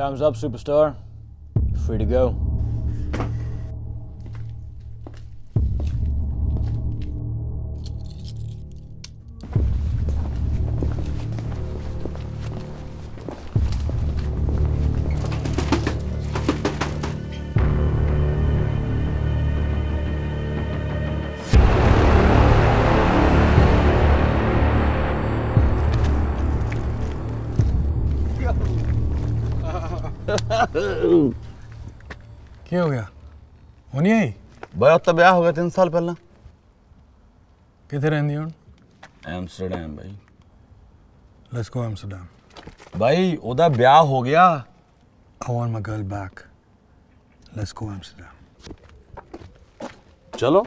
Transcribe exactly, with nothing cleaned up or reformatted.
Time's up, superstar. You're free to go. क्या हो गया? होनी आई? भाई अब तब्याह हो गया तीन साल पहले। किधर रहती हो? एम्स्टर्डम भाई। Let's go Amsterdam. भाई उधर ब्याह हो गया। I want my girl back. Let's go Amsterdam. चलो।